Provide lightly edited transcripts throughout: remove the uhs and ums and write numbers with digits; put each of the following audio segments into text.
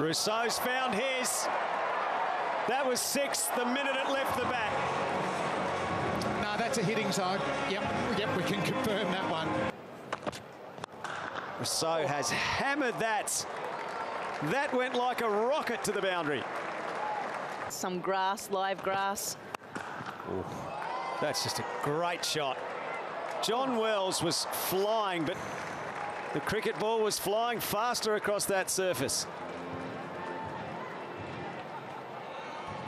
Rossouw's found his. That was sixth the minute it left the bat. No, that's a hitting zone. Yep, we can confirm that one. Rossouw has hammered that. That went like a rocket to the boundary. Some grass, live grass. Ooh, that's just a great shot. John Wells was flying, but the cricket ball was flying faster across that surface.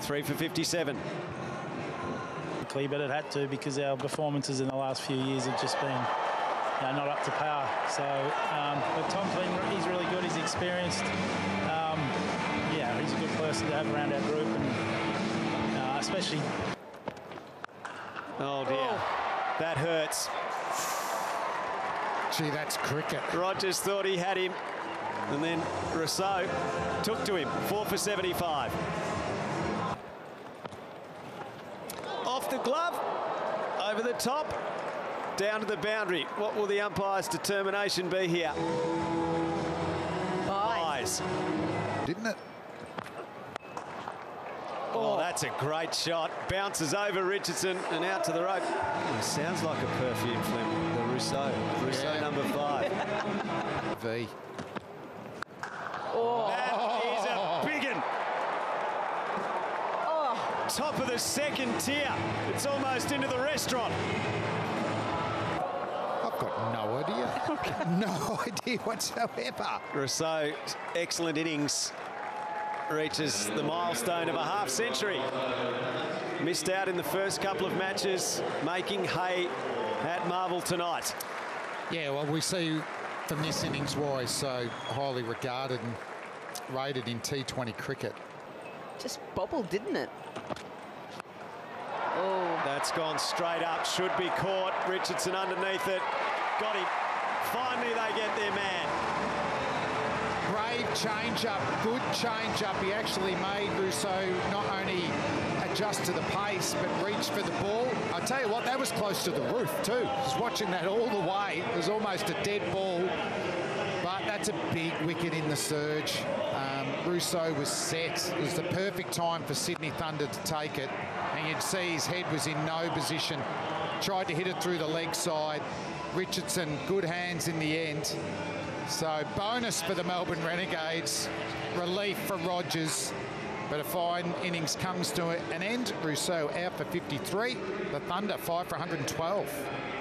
3 for 57. But it had to, because our performances in the last few years have just been not up to par. So, but Tom Cleverley, he's really good. He's experienced. He's a good person to have around our group, and especially. Oh dear, that hurts. Gee, that's cricket. Rogers thought he had him, and then Rossouw took to him. 4 for 75. Off the glove, over the top, down to the boundary. What will the umpire's determination be here? Eyes. Didn't it? Oh, that's a great shot. Bounces over Richardson and out to the rope. Oh, sounds like a perfume flim. The Rossouw. Rossouw number 5. V. Oh. That is a big one. Oh. Top of the second tier. It's almost into the restaurant. I've got no idea. No idea whatsoever. Rossouw, excellent innings. Reaches the milestone of a half century. Missed out in the first couple of matches, making hay at Marvel tonight. Yeah, well, we see from this innings why he's so highly regarded and rated in T20 cricket. Just bobbled, didn't it? Oh, that's gone straight up. Should be caught. Richardson underneath it. Got him. Finally, they get their man. Brave change-up, good change-up. He actually made Rossouw not only adjust to the pace, but reach for the ball. I tell you what, that was close to the roof too. I was watching that all the way. It was almost a dead ball, but that's a big wicket in the surge. Rossouw was set. It was the perfect time for Sydney Thunder to take it, and you'd see his head was in no position. Tried to hit it through the leg side. Richardson, good hands in the end. So, bonus for the Melbourne Renegades, relief for Rogers, but a fine innings comes to an end. Rossouw out for 53, the Thunder 5 for 112.